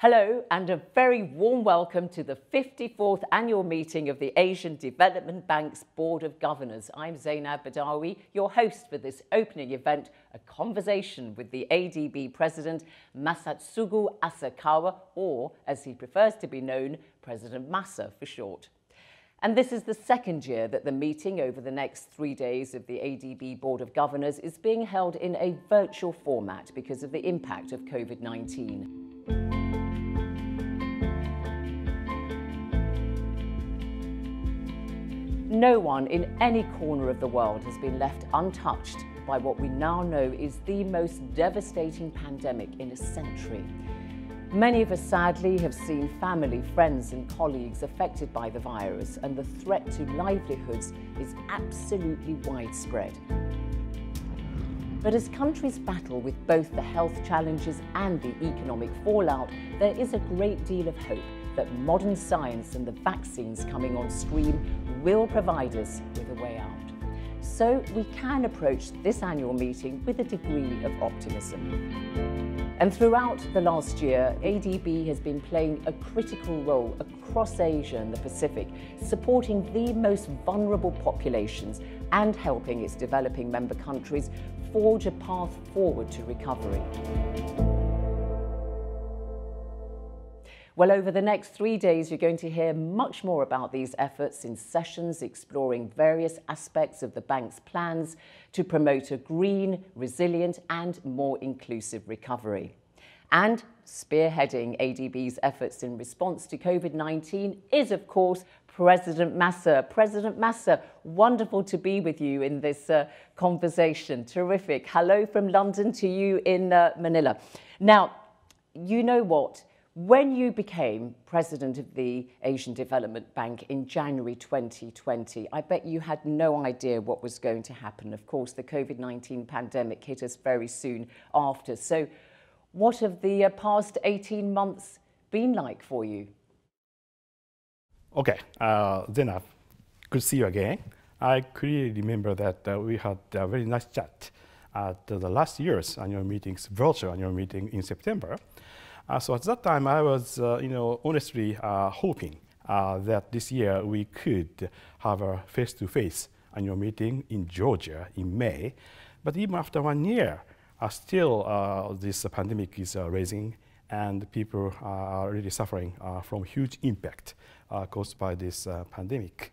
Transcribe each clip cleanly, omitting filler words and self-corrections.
Hello and a very warm welcome to the 54th annual meeting of the Asian Development Bank's Board of Governors. I'm Zainab Badawi, your host for this opening event, a conversation with the ADB President Masatsugu Asakawa, or as he prefers to be known, President Masa for short. And this is the second year that the meeting over the next 3 days of the ADB Board of Governors is being held in a virtual format because of the impact of COVID-19. No one in any corner of the world has been left untouched by what we now know is the most devastating pandemic in a century. Many of us sadly have seen family, friends and colleagues affected by the virus, and the threat to livelihoods is absolutely widespread. But as countries battle with both the health challenges and the economic fallout, there is a great deal of hope that modern science and the vaccines coming on stream will provide us with a way out. So we can approach this annual meeting with a degree of optimism. And throughout the last year, ADB has been playing a critical role across Asia and the Pacific, supporting the most vulnerable populations and helping its developing member countries forge a path forward to recovery. Well, over the next 3 days, you're going to hear much more about these efforts in sessions exploring various aspects of the bank's plans to promote a green, resilient and more inclusive recovery. And spearheading ADB's efforts in response to COVID-19 is, of course, President Masa. President Masa, wonderful to be with you in this conversation. Terrific. Hello from London to you in Manila. Now, you know what? When you became president of the Asian Development Bank in January 2020, I bet you had no idea what was going to happen. Of course, the COVID-19 pandemic hit us very soon after. So what have the past 18 months been like for you? Okay, Zainab, good to see you again. I clearly remember that we had a very nice chat at the last year's annual meetings, virtual annual meeting in September. So at that time, I was, honestly hoping that this year we could have a face-to-face annual meeting in Georgia in May. But even after 1 year, still this pandemic is rising, and people are really suffering from huge impact caused by this pandemic.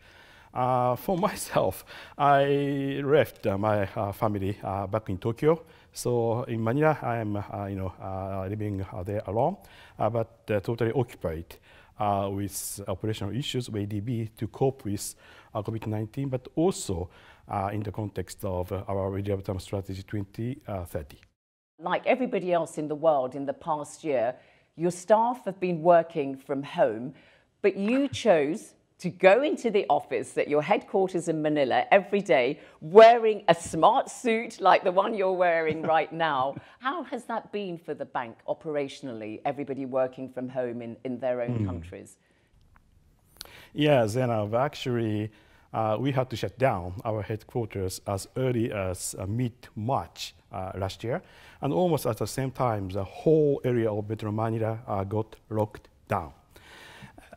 For myself, I left my family back in Tokyo. So in Manila, I'm living there alone, but totally occupied with operational issues with ADB to cope with COVID-19, but also in the context of our medium-term strategy 2030. Like everybody else in the world in the past year, your staff have been working from home, but you chose to go into the office at your headquarters in Manila every day wearing a smart suit like the one you're wearing right now. How has that been for the bank operationally, everybody working from home in their own countries? Yeah, Zainab, actually, we had to shut down our headquarters as early as mid-March last year. And almost at the same time, the whole area of Metro Manila got locked down.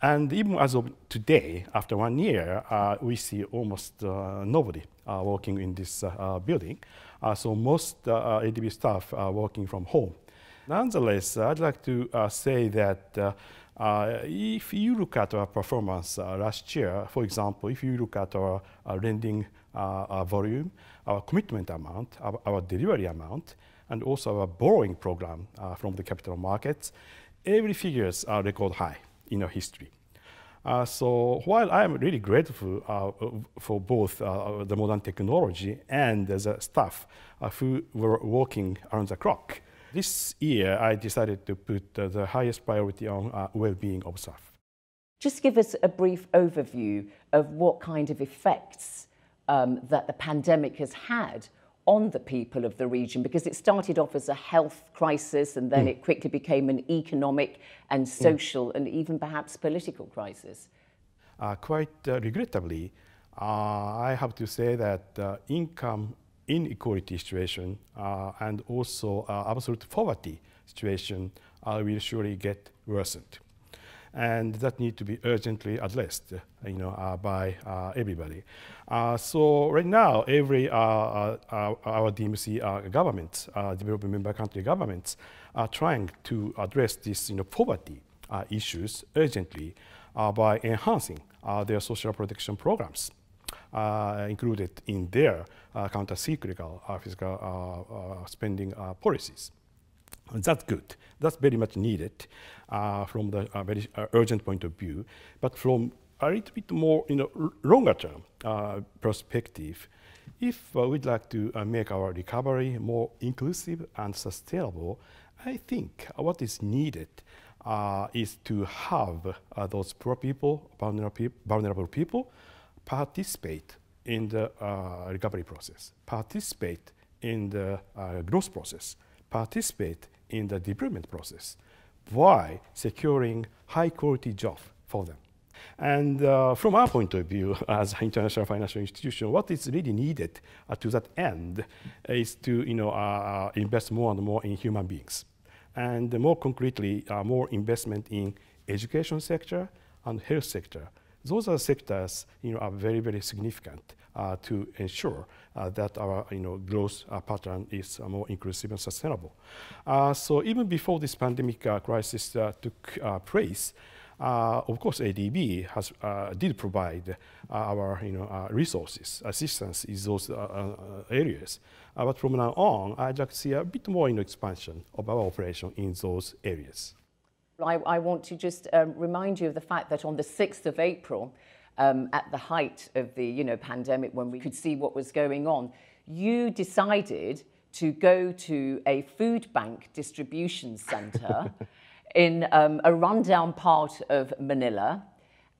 And even as of today, after 1 year, we see almost nobody working in this building. So most ADB staff are working from home. Nonetheless, I'd like to say that if you look at our performance last year, for example, if you look at our lending volume, our commitment amount, our delivery amount, and also our borrowing program from the capital markets, every figures are record high in our history. So while I am really grateful for both the modern technology and the staff who were working around the clock, this year I decided to put the highest priority on well-being of staff. Just give us a brief overview of what kind of effects that the pandemic has had on the people of the region, because it started off as a health crisis and then it quickly became an economic and social and even perhaps political crisis. Quite regrettably, I have to say that income inequality situation and also absolute poverty situation will surely get worsened. And that needs to be urgently addressed, by everybody. So right now, every our DMC governments, developing member country governments, are trying to address these poverty issues urgently by enhancing their social protection programs, included in their counter-cyclical fiscal spending policies. And that's good. That's very much needed from the very urgent point of view. But from a little bit more longer-term perspective, if we'd like to make our recovery more inclusive and sustainable, I think what is needed is to have those poor people, vulnerable people, participate in the recovery process, participate in the growth process, participate in the deployment process, while securing high-quality jobs for them. And from our point of view, as an international financial institution, what is really needed to that end is to invest more and more in human beings. And more concretely, more investment in education sector and health sector. Those are sectors are very, very significant to ensure that our growth pattern is more inclusive and sustainable. So even before this pandemic crisis took place, of course ADB has did provide our resources, assistance in those areas. But from now on, I'd like to see a bit more expansion of our operation in those areas. I want to just remind you of the fact that on the 6th of April, at the height of the pandemic, when we could see what was going on, you decided to go to a food bank distribution centre in a rundown part of Manila,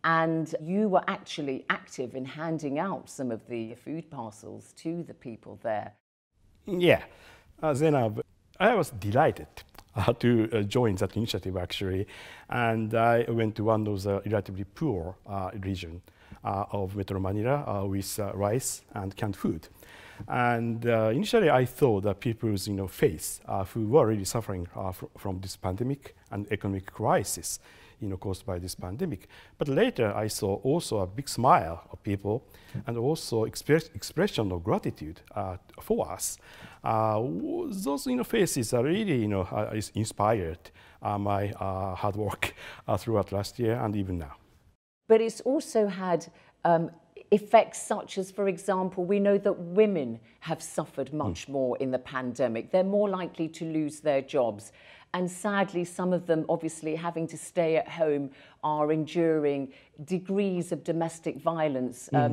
and you were actually active in handing out some of the food parcels to the people there. Yeah, Zainab, I was delighted to join that initiative, actually. And I went to one of the relatively poor region of Metro Manila with rice and canned food. And initially I thought that people's face who were really suffering from this pandemic and economic crisis caused by this pandemic. But later I saw also a big smile of people and also expression of gratitude for us. Those faces are really inspired my hard work throughout last year and even now. But it's also had effects such as, for example, we know that women have suffered much more in the pandemic. They're more likely to lose their jobs. And sadly, some of them, obviously, having to stay at home, are enduring degrees of domestic violence, that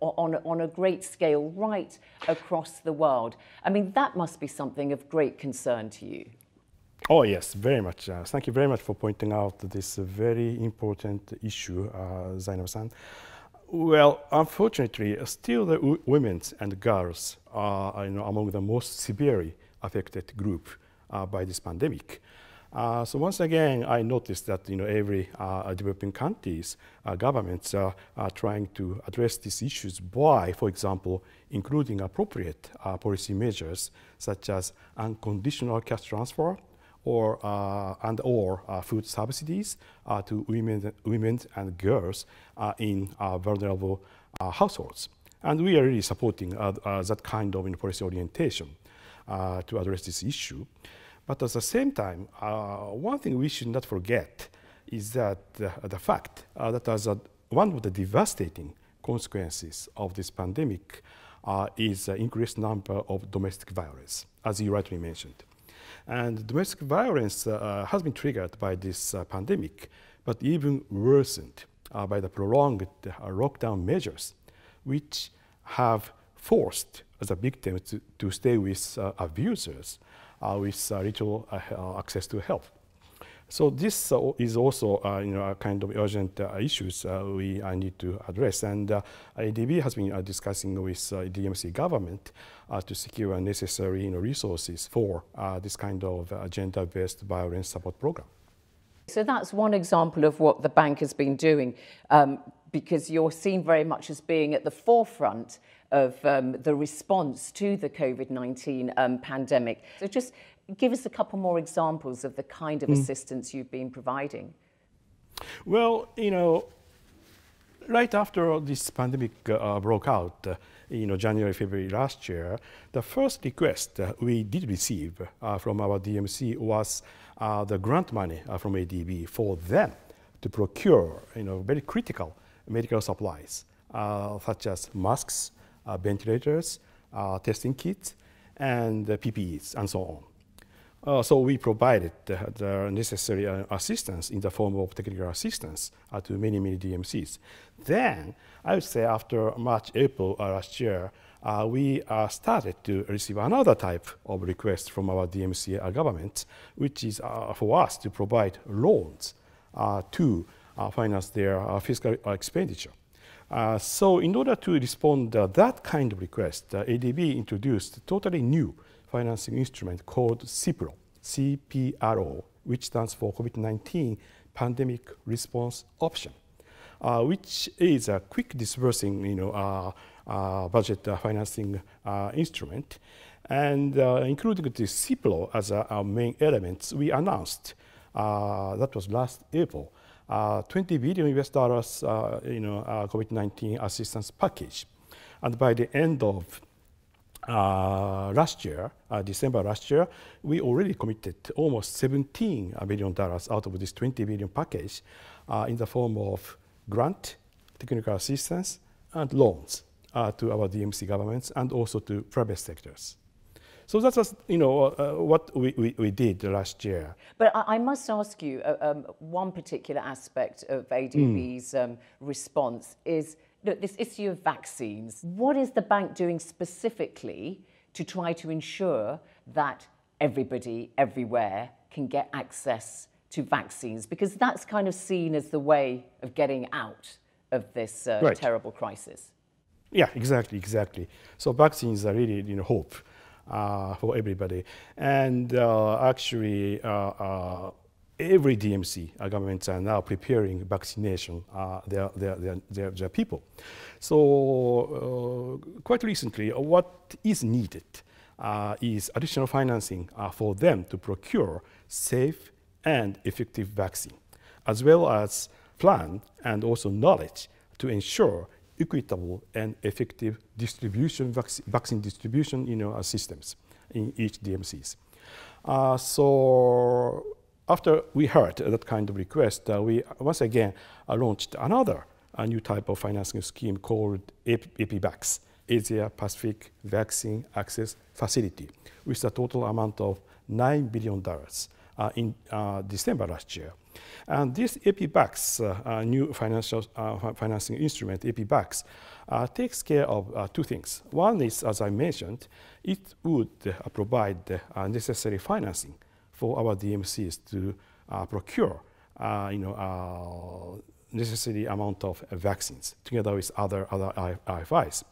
on a great scale right across the world. I mean, that must be something of great concern to you. Oh, yes, very much. Thank you very much for pointing out this very important issue, Zainab-san. Well, unfortunately, still the women and girls are among the most severely affected group by this pandemic. So once again, I noticed that every developing countries governments are trying to address these issues by, for example, including appropriate policy measures such as unconditional cash transfer or food subsidies to women and girls in vulnerable households. And we are really supporting that kind of policy orientation to address this issue. But at the same time, one thing we should not forget is that the fact that as one of the devastating consequences of this pandemic is the increased number of domestic violence, as you rightly mentioned. And domestic violence has been triggered by this pandemic, but even worsened by the prolonged lockdown measures, which have forced the victims to stay with abusers with little access to help. So this is also a kind of urgent issues we need to address. And ADB has been discussing with DMC government to secure necessary resources for this kind of gender-based violence support program. So that's one example of what the bank has been doing, because you're seen very much as being at the forefront of the response to the COVID-19 pandemic. So just give us a couple more examples of the kind of assistance you've been providing. Well, you know, right after this pandemic broke out, you know, January, February last year, the first request we did receive from our DMC was the grant money from ADB for them to procure, you know, very critical medical supplies, such as masks, ventilators, testing kits, and PPEs, and so on. So we provided the necessary assistance in the form of technical assistance to many, many DMCs. Then, I would say after March, April last year, we started to receive another type of request from our DMC government, which is for us to provide loans to finance their fiscal expenditure. So in order to respond to that kind of request, ADB introduced a totally new financing instrument called CIPRO, C-P-R-O, which stands for COVID-19 Pandemic Response Option, which is a quick disbursing, you know, budget financing instrument. And including the CIPRO as our main elements, we announced, that was last April, $20 billion you know, COVID-19 assistance package. And by the end of last year, December last year, we already committed almost $17 billion out of this $20 billion package in the form of grant, technical assistance, and loans to our DMC governments and also to private sectors. So that was, you know, what we did last year. But I must ask you, one particular aspect of ADB's response is, look, this issue of vaccines. What is the bank doing specifically to try to ensure that everybody, everywhere, can get access to vaccines? Because that's kind of seen as the way of getting out of this right, terrible crisis. Yeah, exactly, exactly. So vaccines are really, you know, hope for everybody. And actually, every DMC governments are now preparing vaccination their people. So quite recently, what is needed is additional financing for them to procure safe and effective vaccine, as well as plan and also knowledge to ensure equitable and effective distribution, vaccine distribution, you know, systems in each DMCs. So after we heard that kind of request, we once again launched another new type of financing scheme called APVAX, Asia Pacific Vaccine Access Facility, with a total amount of $9 billion in December last year. And this APVAX, new financing instrument, APVAX, takes care of two things. One is, as I mentioned, it would provide necessary financing for our DMCs to procure, you know, necessary amount of vaccines together with other IFIs.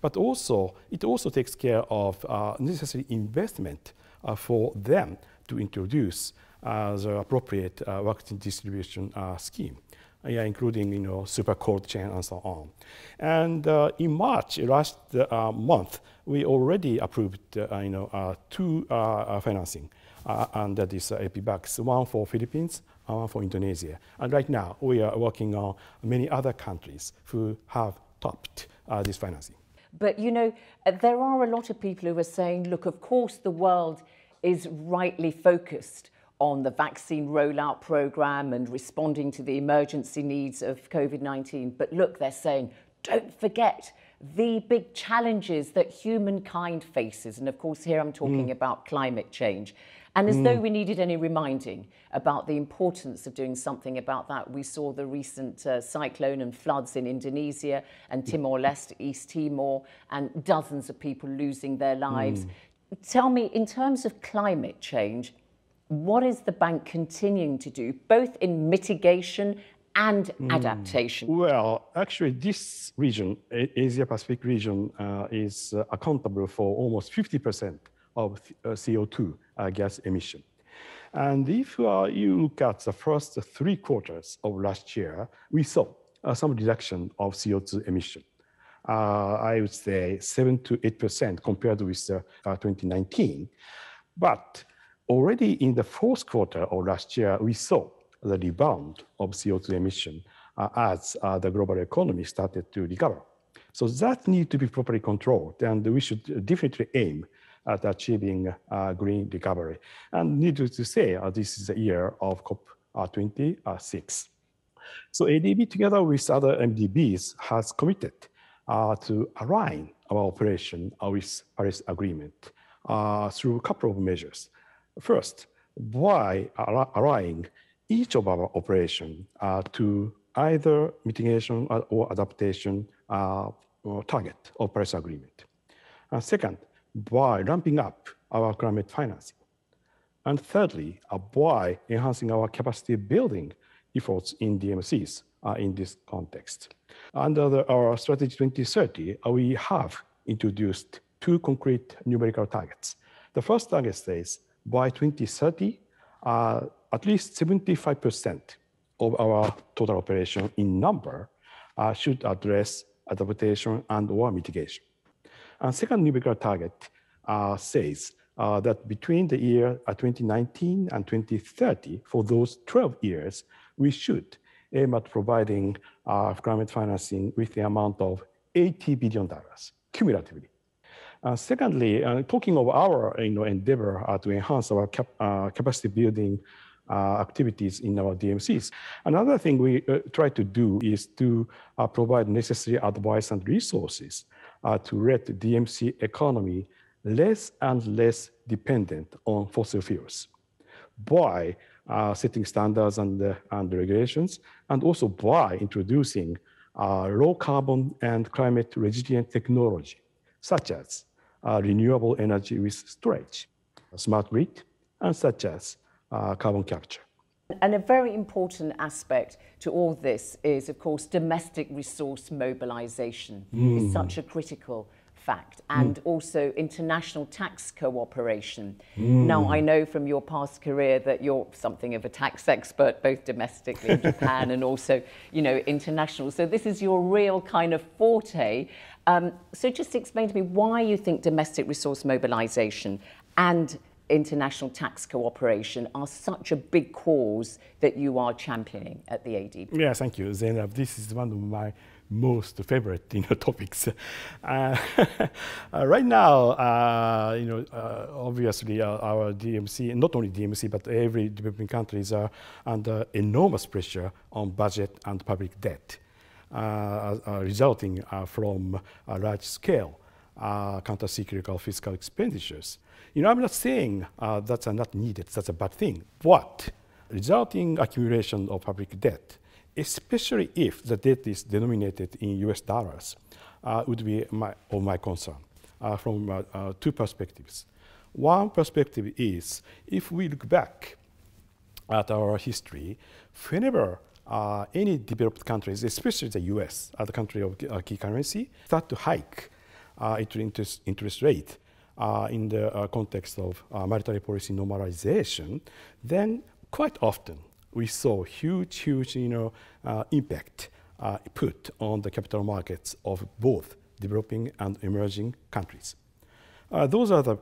But also, it also takes care of necessary investment for them to introduce the appropriate vaccine distribution scheme, including, you know, super cold chain and so on. And in March last month, we already approved, you know, two financing under this APVAX, one for Philippines, one for Indonesia. And right now, we are working on many other countries who have topped this financing. But, you know, there are a lot of people who are saying, look, of course, the world is rightly focused on the vaccine rollout program and responding to the emergency needs of COVID-19. But look, they're saying, don't forget the big challenges that humankind faces. And of course, here I'm talking about climate change. And as though we needed any reminding about the importance of doing something about that, we saw the recent cyclone and floods in Indonesia and Timor-Leste, East Timor, and dozens of people losing their lives. Tell me, in terms of climate change, what is the bank continuing to do, both in mitigation and adaptation? Well, actually, this region, Asia-Pacific region, is accountable for almost 50% of CO2 gas emission. And if you look at the first 3 quarters of last year, we saw some reduction of CO2 emission I would say 7 to 8% compared with 2019. But already in the fourth quarter of last year, we saw the rebound of CO2 emission as the global economy started to recover. So that needs to be properly controlled, and we should definitely aim at achieving green recovery. And needless to say, this is the year of COP26. So ADB, together with other MDBs, has committed to align our operation with Paris Agreement through a couple of measures. First, by aligning each of our operation to either mitigation or adaptation or target of Paris Agreement. Second, by ramping up our climate financing. And thirdly, by enhancing our capacity building efforts in DMCs in this context. Under our Strategy 2030, we have introduced two concrete numerical targets. The first target says by 2030, at least 75% of our total operation in number should address adaptation and or mitigation. And second numerical target says that between the year 2019 and 2030, for those 12 years, we should aim at providing climate financing with the amount of $80 billion cumulatively. Secondly, talking of our endeavor to enhance our capacity building activities in our DMCs, another thing we try to do is to provide necessary advice and resources to let the DMC economy less and less dependent on fossil fuels by setting standards and regulations, and also by introducing low carbon and climate resilient technology, such as renewable energy with storage, smart grid, and such as carbon capture. And a very important aspect to all this is, of course, domestic resource mobilization. It's such a critical fact, and also international tax cooperation. Now, I know from your past career that you're something of a tax expert, both domestically in Japan and also, international. So this is your real kind of forte. So just explain to me why you think domestic resource mobilization and international tax cooperation are such a big cause that you are championing at the ADB. Yeah, thank you, Zainab. This is one of my most favorite topics. Right now, obviously our DMC, not only DMC, but every developing countries are under enormous pressure on budget and public debt, resulting from large-scale countercyclical fiscal expenditures. I'm not saying that's not needed, that's a bad thing, but resulting accumulation of public debt, especially if the debt is denominated in US dollars, would be of my concern from two perspectives. One perspective is, if we look back at our history, whenever any developed countries, especially the US, the country of key currency, start to hike its interest rate in the context of monetary policy normalization, then quite often we saw huge impact put on the capital markets of both developing and emerging countries. Those are the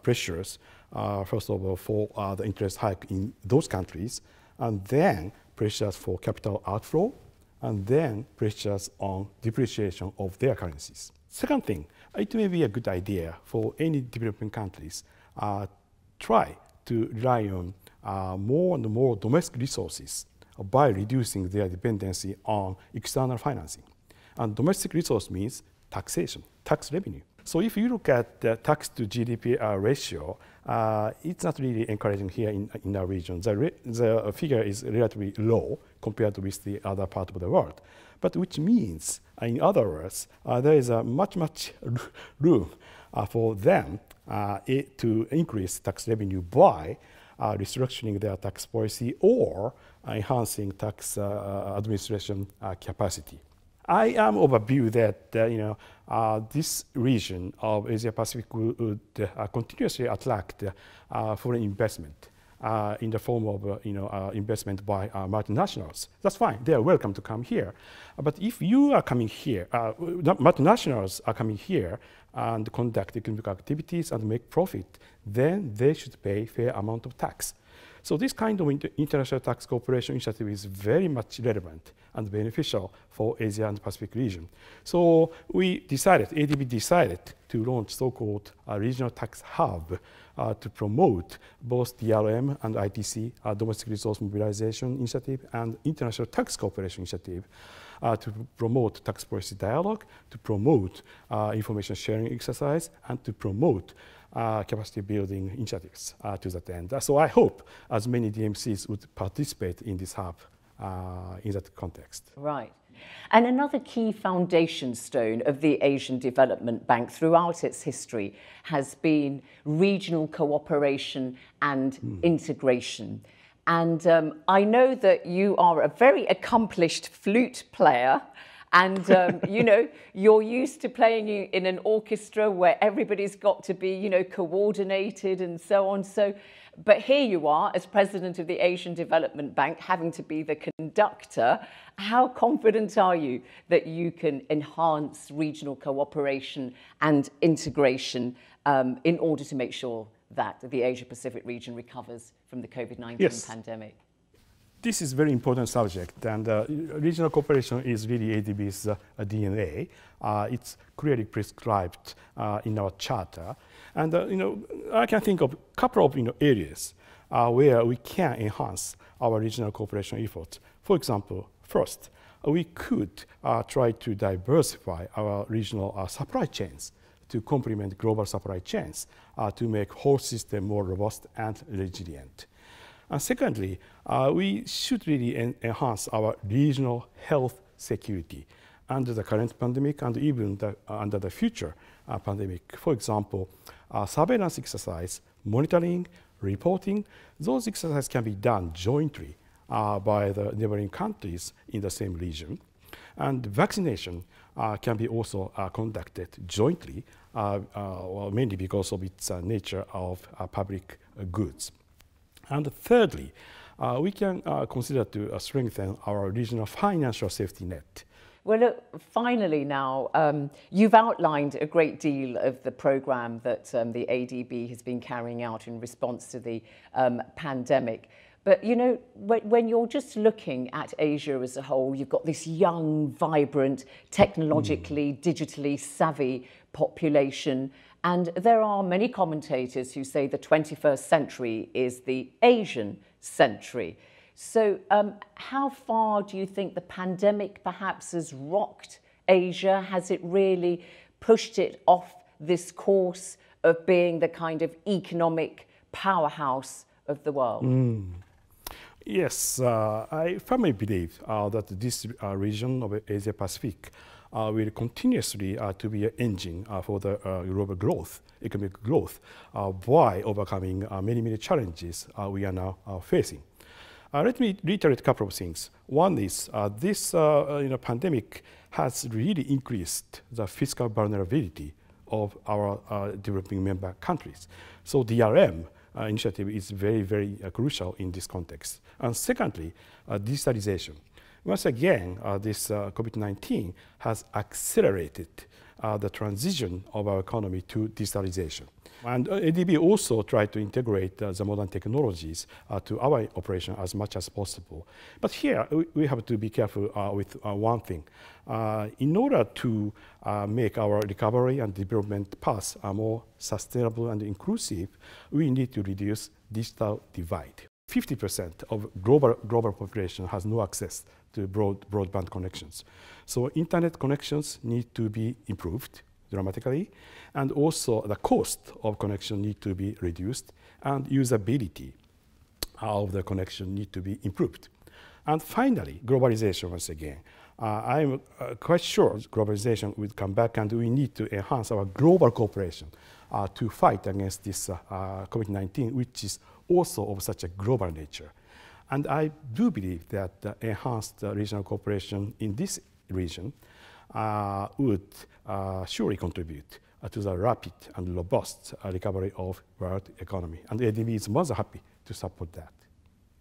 pressures, first of all, for the interest hike in those countries, and then pressures for capital outflow, and then pressures on depreciation of their currencies. Second thing, it may be a good idea for any developing countries try to rely on more and more domestic resources by reducing their dependency on external financing. And domestic resource means taxation, tax revenue. So if you look at the tax to GDP ratio, it's not really encouraging here in our region. The figure is relatively low compared with the other part of the world. But which means, in other words, there is a much room for them to increase tax revenue by restructuring their tax policy or enhancing tax administration capacity. I am of a view that this region of Asia Pacific would continuously attract foreign investment in the form of investment by multinationals. That's fine. They are welcome to come here. But if you are coming here, multinationals are coming here and conduct economic activities and make profit, then they should pay fair amount of tax. So this kind of international tax cooperation initiative is very much relevant and beneficial for Asia and Pacific region. So we decided, ADB decided to launch so-called regional tax hub to promote both DRM and ITC, domestic resource mobilization initiative, and international tax cooperation initiative, to promote tax policy dialogue, to promote information sharing exercise, and to promote capacity building initiatives to that end. So I hope as many DMCs would participate in this hub in that context. Right. And another key foundation stone of the Asian Development Bank throughout its history has been regional cooperation and integration. And I know that you are a very accomplished flute player. And, you know, you're used to playing in an orchestra where everybody's got to be, you know, coordinated and so on. So, but here you are as president of the Asian Development Bank, having to be the conductor. How confident are you that you can enhance regional cooperation and integration in order to make sure that the Asia-Pacific region recovers from the COVID-19 pandemic? This is a very important subject, and regional cooperation is really ADB's DNA. It's clearly prescribed in our charter, and you know, I can think of a couple of areas where we can enhance our regional cooperation efforts. For example, first, we could try to diversify our regional supply chains to complement global supply chains to make the whole system more robust and resilient. And secondly, we should really enhance our regional health security under the current pandemic and even under the future pandemic. For example, surveillance exercise, monitoring, reporting, those exercises can be done jointly by the neighboring countries in the same region. And vaccination can be also conducted jointly, well, mainly because of its nature of public goods. And thirdly, we can consider to strengthen our regional financial safety net. Well, look, finally now, you've outlined a great deal of the programme that the ADB has been carrying out in response to the pandemic. But, you know, when you're just looking at Asia as a whole, you've got this young, vibrant, technologically, digitally savvy population. And there are many commentators who say the 21st century is the Asian century. So how far do you think the pandemic perhaps has rocked Asia? Has it really pushed it off this course of being the kind of economic powerhouse of the world? Yes, I firmly believe that this region of Asia-Pacific will continuously to be an engine for the global growth, economic growth, by overcoming many, many challenges we are now facing. Let me reiterate a couple of things. One is this pandemic has really increased the fiscal vulnerability of our developing member countries. So DRM initiative is very, very crucial in this context. And secondly, digitalization. Once again, this COVID-19 has accelerated the transition of our economy to digitalization. And ADB also tried to integrate the modern technologies to our operation as much as possible. But here, we have to be careful with one thing. In order to make our recovery and development path more sustainable and inclusive, we need to reduce digital divide. 50% of global population has no access to broadband connections. So internet connections need to be improved dramatically, and also the cost of connection need to be reduced, and usability of the connection need to be improved. And finally, globalization once again. I'm quite sure globalization will come back, and we need to enhance our global cooperation to fight against this COVID-19, which is also of such a global nature. And I do believe that enhanced regional cooperation in this region would surely contribute to the rapid and robust recovery of world economy. And ADB is more than happy to support that.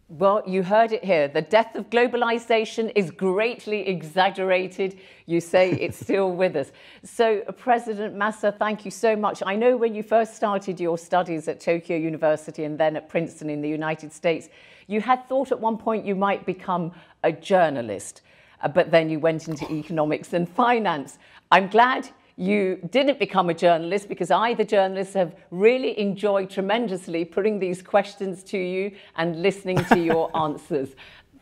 Well, you heard it here. The death of globalization is greatly exaggerated. You say it's still with us. So, President Masa, thank you so much. I know when you first started your studies at Tokyo University and then at Princeton in the United States, you had thought at one point you might become a journalist, but then you went into economics and finance. I'm glad you didn't become a journalist, because I, the journalists, have really enjoyed tremendously putting these questions to you and listening to your answers.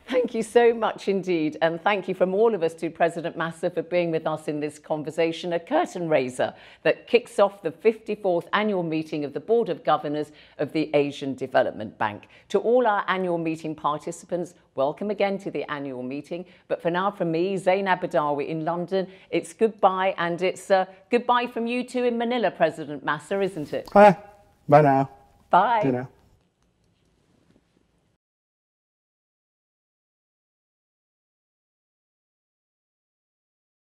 Thank you so much indeed. And thank you from all of us to President Masa for being with us in this conversation, a curtain raiser that kicks off the 54th annual meeting of the Board of Governors of the Asian Development Bank. To all our annual meeting participants, welcome again to the annual meeting. But for now, from me, Zainab Badawi in London, it's goodbye, and it's goodbye from you too in Manila, President Masa, isn't it? Bye. Bye now. Bye. Bye now.